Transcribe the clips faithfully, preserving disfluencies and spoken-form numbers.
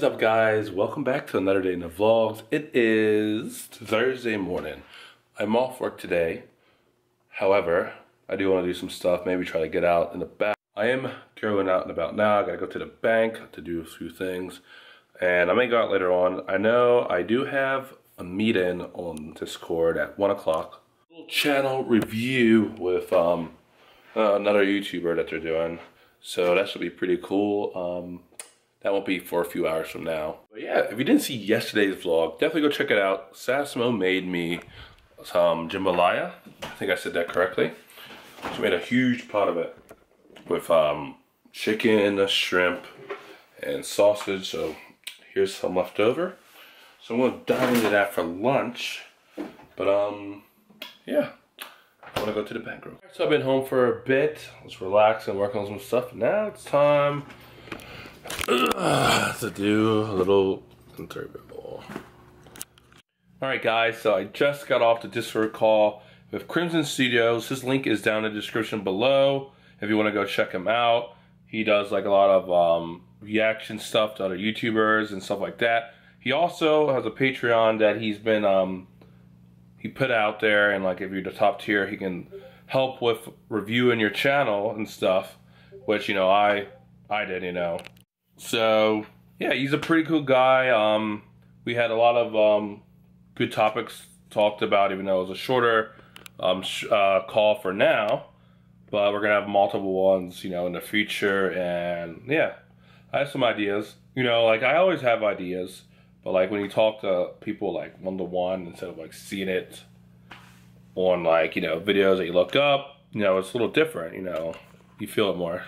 What is up, guys? Welcome back to another day in the vlogs. It is Thursday morning. I'm off work today. However, I do want to do some stuff, maybe try to get out in the back. I am going out and about now. I gotta go to the bank to do a few things, and I may go out later on. I know I do have a meeting on Discord at one o'clock. Little channel review with um, uh, another YouTuber that they're doing, so that should be pretty cool. Um, That won't be for a few hours from now. But yeah, if you didn't see yesterday's vlog, definitely go check it out. Sasmo made me some jambalaya. I think I said that correctly. She made a huge pot of it with um, chicken, shrimp, and sausage. So here's some left over. So I'm gonna dive into that for lunch. But um, yeah, I wanna go to the bank room. So I've been home for a bit. Let's relax and work on some stuff. Now it's time Uh, to do a little interview. Alright guys, so I just got off the Discord call with Crimson Studios. His link is down in the description below if you want to go check him out. He does like a lot of um, reaction stuff to other YouTubers and stuff like that. He also has a Patreon that he's been um, he put out there, and like if you're the top tier, he can help with reviewing your channel and stuff, which you know I I did, you know. So yeah, he's a pretty cool guy. Um, we had a lot of um, good topics talked about, even though it was a shorter um, sh uh, call for now. But we're gonna have multiple ones, you know, in the future. And yeah, I have some ideas. You know, like I always have ideas, but like when you talk to people like one to one instead of like seeing it on like you know videos that you look up, you know, it's a little different. You know, you feel it more.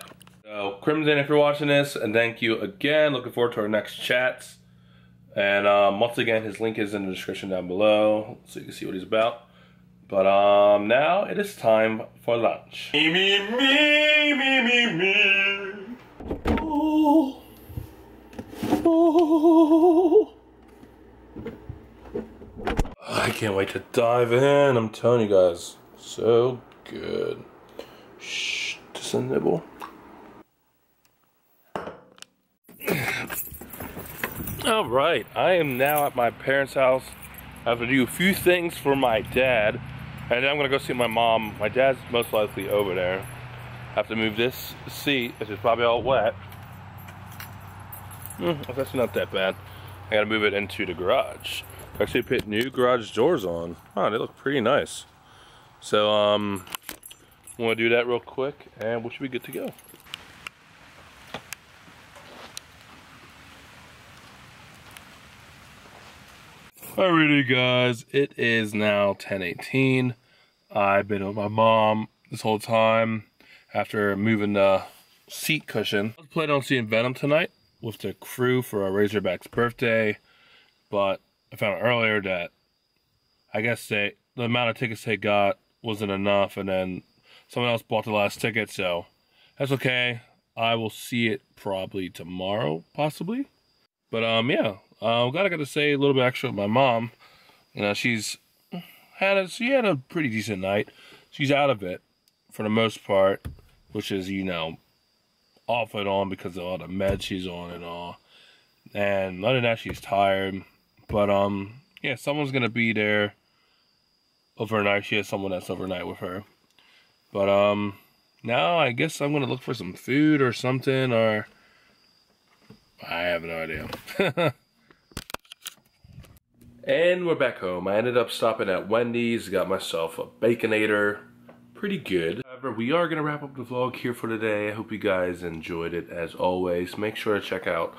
So, Crimson, if you're watching this, and thank you again. Looking forward to our next chats. And um, once again, his link is in the description down below, so you can see what he's about. But um, now it is time for lunch. Me, me, me, me, me, me. Oh. Oh. I can't wait to dive in. I'm telling you guys, so good. Shh, just a nibble. All right, I am now at my parents' house. I have to do a few things for my dad, and then I'm gonna go see my mom. My dad's most likely over there. I have to move this seat, which is probably all wet. Mm, that's not that bad. I gotta move it into the garage. I actually put new garage doors on. Oh, they look pretty nice. So um, I'm gonna do that real quick, and we should be good to go. Alrighty guys, it is now ten eighteen. I've been with my mom this whole time after moving the seat cushion. I was planning on seeing Venom tonight with the crew for our Razorback's birthday, but I found out earlier that I guess they, the amount of tickets they got wasn't enough, and then someone else bought the last ticket, so that's okay. I will see it probably tomorrow, possibly. But um, yeah. Uh, I'm glad I got to say a little bit extra with my mom. You know, she's had a, she had a pretty decent night. She's out of it for the most part, which is, you know, off and on because of all the meds she's on and all. And other than that, she's tired. But, um, yeah, someone's going to be there overnight. She has someone that's overnight with her. But, um, now I guess I'm going to look for some food or something, or I have no idea. And we're back home. I ended up stopping at Wendy's, got myself a Baconator. Pretty good. However, we are going to wrap up the vlog here for today. I hope you guys enjoyed it as always. Make sure to check out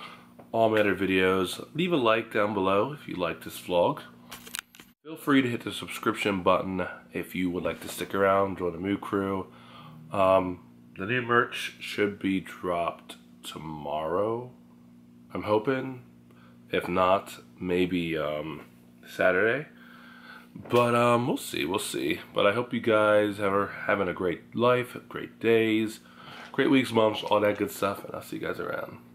all my other videos. Leave a like down below if you like this vlog. Feel free to hit the subscription button if you would like to stick around, join the Moo crew. Um, the new merch should be dropped tomorrow, I'm hoping. If not, maybe um... Saturday, but um, we'll see, we'll see. But I hope you guys are having a great life, great days, great weeks, months, all that good stuff, and I'll see you guys around.